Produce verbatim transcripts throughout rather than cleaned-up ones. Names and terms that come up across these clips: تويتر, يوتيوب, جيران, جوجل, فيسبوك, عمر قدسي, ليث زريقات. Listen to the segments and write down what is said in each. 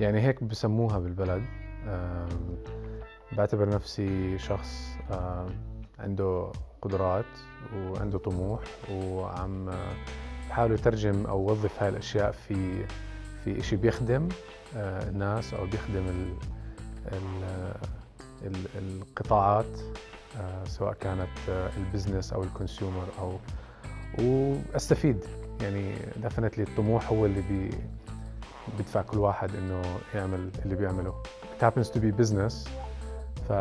يعني هيك بسموها بالبلد. بعتبر نفسي شخص عنده قدرات وعنده طموح، وعم بحاول اترجم او وظف هاي الاشياء في في شيء بيخدم الناس او بيخدم ال ال القطاعات، سواء كانت البزنس او الكونسيومر، او واستفيد. يعني دفنت لي الطموح هو اللي بي بدفع كل واحد انه يعمل اللي بيعمله. It happens to be business، ف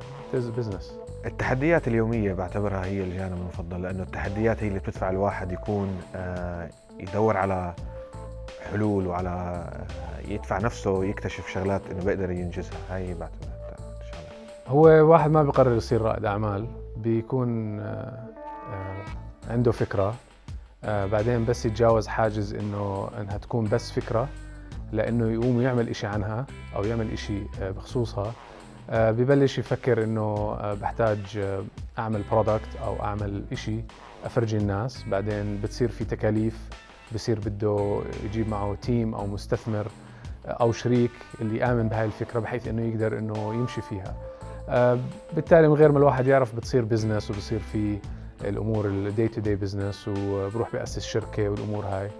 it is a business. التحديات اليومية بعتبرها هي الجانب المفضل، لأنه التحديات هي اللي بتدفع الواحد يكون يدور على حلول، وعلى يدفع نفسه يكتشف شغلات انه بيقدر ينجزها. هاي بعتبرها ان شاء الله. هو واحد ما بيقرر يصير رائد أعمال، بيكون عنده فكرة، بعدين بس يتجاوز حاجز انه انها تكون بس فكرة، لانه يقوم يعمل اشي عنها او يعمل اشي بخصوصها. ببلش يفكر انه بحتاج اعمل برودكت او اعمل اشي افرجي الناس، بعدين بتصير في تكاليف، بصير بده يجيب معه تيم او مستثمر او شريك اللي يامن بهاي الفكرة بحيث انه يقدر انه يمشي فيها. بالتالي من غير ما الواحد يعرف بتصير بزنس، وبصير في الامور الدي تو دي بزنس، وبروح باسس شركه والامور هاي.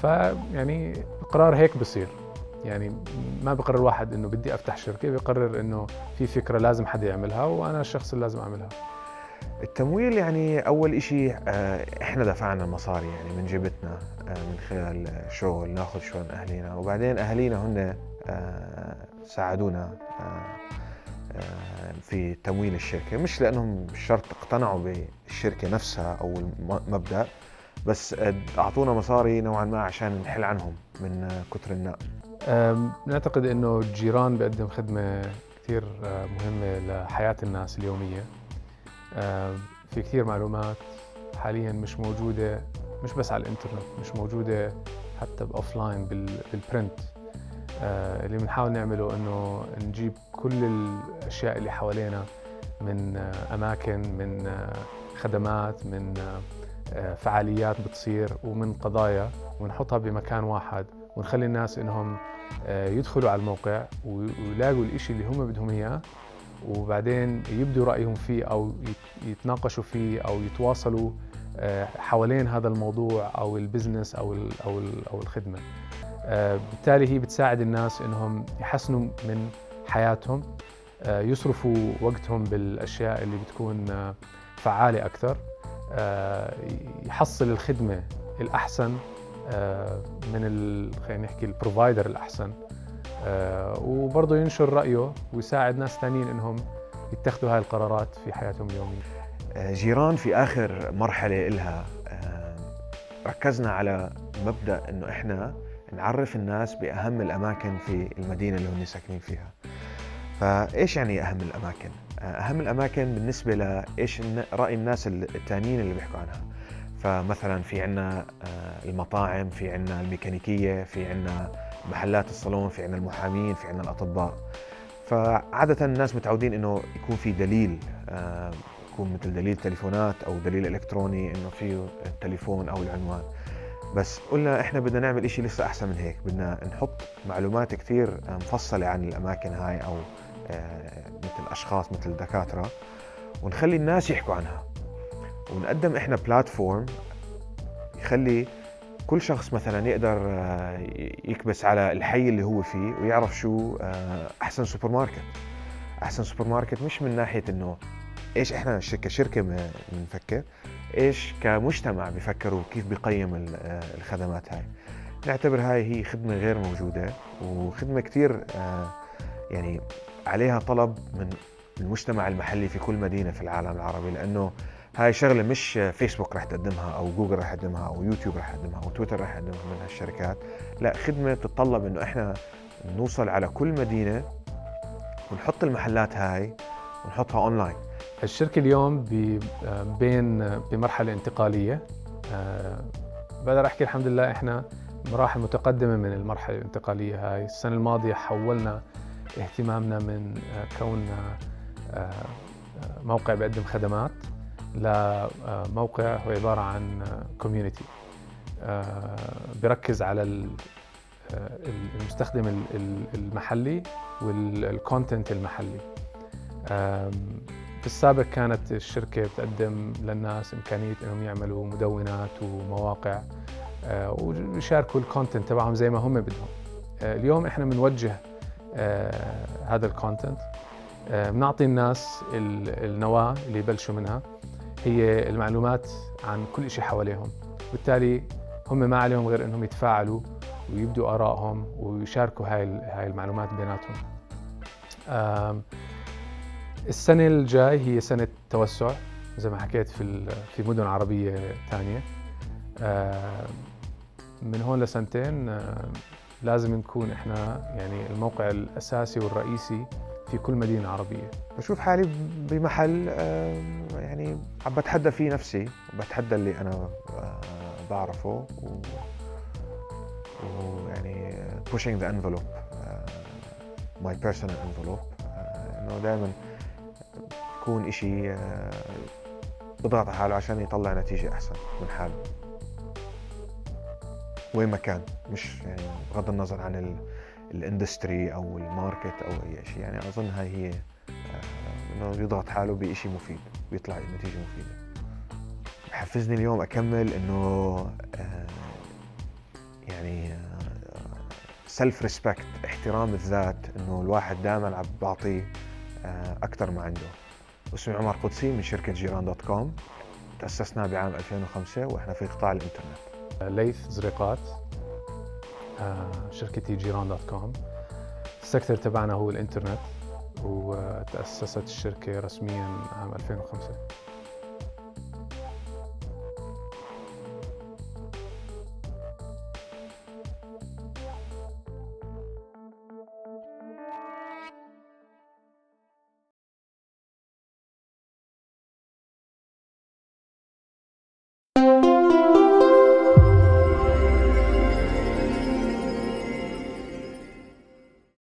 فيعني قرار هيك بصير، يعني ما بقرر واحد انه بدي افتح شركه، بقرر انه في فكره لازم حدا يعملها وانا الشخص اللي لازم اعملها. التمويل يعني اول إشي احنا دفعنا المصاري يعني من جيبتنا من خلال شغل، ناخذ شوي من اهلينا، وبعدين اهالينا هن ساعدونا في تمويل الشركة، مش لأنهم شرط اقتنعوا بالشركة نفسها أو المبدأ، بس أعطونا مصاري نوعاً ما عشان نحل عنهم من كتر النقل. نعتقد أنه جيران بيقدم خدمة كتير مهمة لحياة الناس اليومية. في كتير معلومات حالياً مش موجودة، مش بس على الإنترنت، مش موجودة حتى بأوفلاين بالبرنت. اللي بنحاول نعمله انه نجيب كل الاشياء اللي حوالينا من اماكن، من خدمات، من فعاليات بتصير، ومن قضايا، ونحطها بمكان واحد، ونخلي الناس انهم يدخلوا على الموقع ويلاقوا الاشي اللي هم بدهم اياه، وبعدين يبدوا رايهم فيه او يتناقشوا فيه او يتواصلوا حوالين هذا الموضوع او البزنس او او او الخدمه. بالتالي هي بتساعد الناس انهم يحسنوا من حياتهم، يصرفوا وقتهم بالاشياء اللي بتكون فعاله اكثر، يحصل الخدمه الاحسن من ال... خلينا نحكي البروفايدر الاحسن، وبرضه ينشر رايه ويساعد ناس ثانيين انهم يتخذوا هاي القرارات في حياتهم اليوميه. جيران في اخر مرحله إلها ركزنا على مبدا انه احنا نعرف الناس بأهم الأماكن في المدينة اللي هن ساكنين فيها. فإيش يعني أهم الأماكن؟ أهم الأماكن بالنسبة لإيش رأي الناس التانيين اللي بيحكوا عنها. فمثلا في عنا المطاعم، في عنا الميكانيكية، في عنا محلات الصالون، في عنا المحامين، في عنا الأطباء. فعادة الناس متعودين إنه يكون في دليل، يكون مثل دليل تليفونات أو دليل إلكتروني إنه فيه التليفون أو العنوان. بس قلنا احنا بدنا نعمل اشي لسه احسن من هيك، بدنا نحط معلومات كتير مفصلة عن الاماكن هاي او مثل اشخاص مثل الدكاترة، ونخلي الناس يحكوا عنها، ونقدم احنا بلاتفورم يخلي كل شخص مثلا يقدر يكبس على الحي اللي هو فيه ويعرف شو احسن سوبر ماركت. احسن سوبر ماركت مش من ناحية انه ايش احنا كشركة بنفكر، ايش كمجتمع بيفكروا كيف بيقيم الخدمات هاي. نعتبر هاي هي خدمة غير موجودة، وخدمة كتير يعني عليها طلب من المجتمع المحلي في كل مدينة في العالم العربي، لأنه هاي شغلة مش فيسبوك رح تقدمها أو جوجل رح تقدمها أو يوتيوب رح تقدمها أو تويتر رح تقدمها من هالشركات، لا، خدمة تتطلب إنه إحنا نوصل على كل مدينة ونحط المحلات هاي ونحطها أونلاين. الشركة اليوم بين بمرحلة انتقالية، بقدر أحكي الحمد لله إحنا مراحل متقدمة من المرحلة الانتقالية هاي. السنة الماضية حولنا اهتمامنا من كوننا موقع بيقدم خدمات لموقع هو عبارة عن كوميونيتي، بركز على المستخدم المحلي والكونتنت المحلي. في السابق كانت الشركة بتقدم للناس إمكانية أنهم يعملوا مدونات ومواقع ويشاركوا الكونتنت تبعهم زي ما هم بدهم. اليوم إحنا بنوجه هذا الكونتنت، بنعطي الناس النواة اللي يبلشوا منها هي المعلومات عن كل شيء حواليهم، بالتالي هم ما عليهم غير أنهم يتفاعلوا ويبدوا آرائهم ويشاركوا هاي هاي المعلومات بيناتهم. السنة الجاي هي سنة توسع زي ما حكيت في في مدن عربية ثانية. من هون لسنتين لازم نكون احنا يعني الموقع الأساسي والرئيسي في كل مدينة عربية. بشوف حالي بمحل يعني عم بتحدى فيه نفسي وبتحدى اللي أنا بعرفه، ويعني pushing the envelope my personal envelope، إنه دائما يكون إشي بضغط حاله عشان يطلع نتيجة أحسن من حاله وين ما كان، مش يعني بغض النظر عن ال الاندستري او الماركت او اي شيء. يعني اظن هاي هي انه يضغط حاله بشيء مفيد ويطلع نتيجه مفيده. حفزني اليوم اكمل انه يعني سيلف ريسبكت، احترام الذات، انه الواحد دائما عم بعطيه اكثر ما عنده. اسمي عمر قدسي من شركه جيران دوت كوم، تاسسنا بعام ألفين وخمسة واحنا في قطاع الانترنت. ليث زريقات، شركتي جيران دوت كوم، السكتر تبعنا هو الانترنت، وتأسست الشركة رسمياً عام ألفين وخمسة.